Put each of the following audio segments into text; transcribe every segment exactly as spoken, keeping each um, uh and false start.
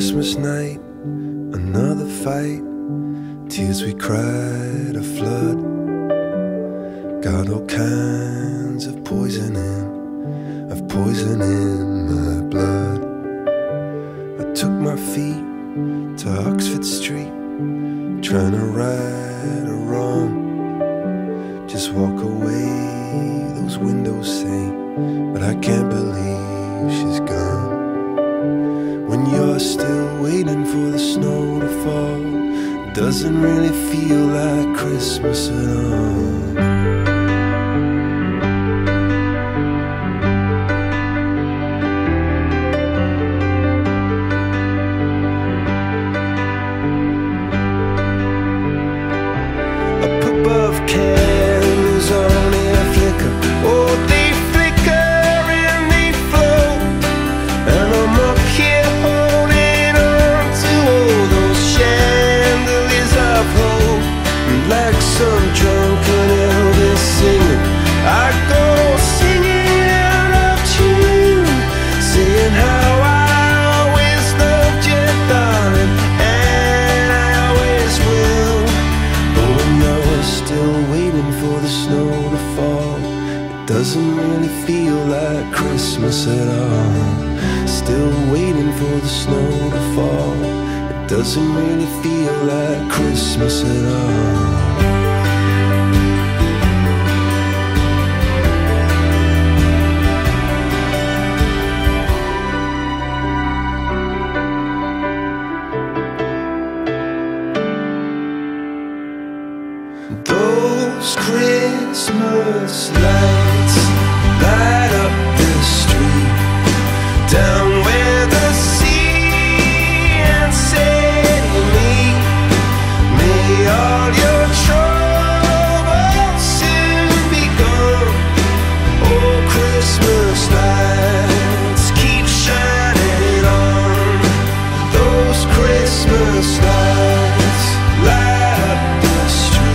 Christmas night, another fight. Tears we cried a flood. Got all kinds of poison in, of poison in my blood. I took my feet to Oxford Street, trying to right a wrong. Just walk away, those windows say, but I can't believe she's gone. When you're still waiting for the snow to fall, it doesn't really feel like Christmas at all. Up above, candles only flicker. Oh, they flicker and they flow, and I'm up here holding on to all those chandeliers of hope. And like some drunken Elvis singing, I go singing out of tune, saying how I always loved you, darling, and I always will. But when you're still waiting for the snow to fall, it doesn't really feel like Christmas at all. Still waiting for the snow to fall, it doesn't really feel like Christmas at all. Those Christmas lights light up the street, down where the sea and sand meet. May all your troubles soon be gone. Oh, Christmas lights keep shining on. Those Christmas lights light up the street.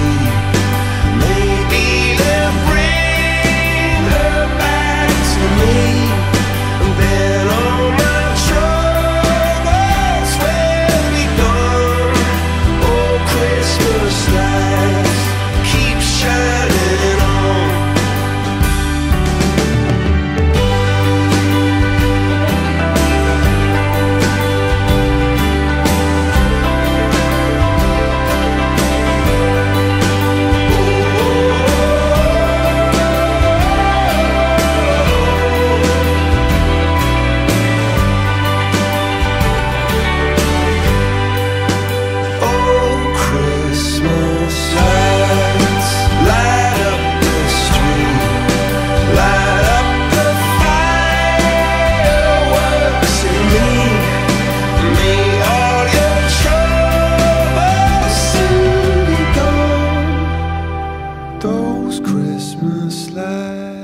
Those Christmas lights.